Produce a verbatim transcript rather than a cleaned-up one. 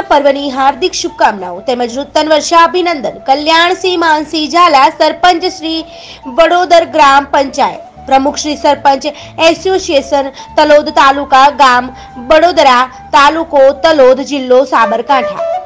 ના પર્વની હાર્દિક શુભકામનાઓ તેમજ નૂતન વર્ષા અભિનંદન। કલ્યાણ સિંહ માનસિંહ झाला સરપંચ શ્રી બડોદર ગ્રામ પંચાયત પ્રમુખ શ્રી સરપંચ એસોસિએશન તલોદ તાલુકા ગામ બડોદરા તાલુકો તલોદ જિલ્લો સાબરકાંઠા।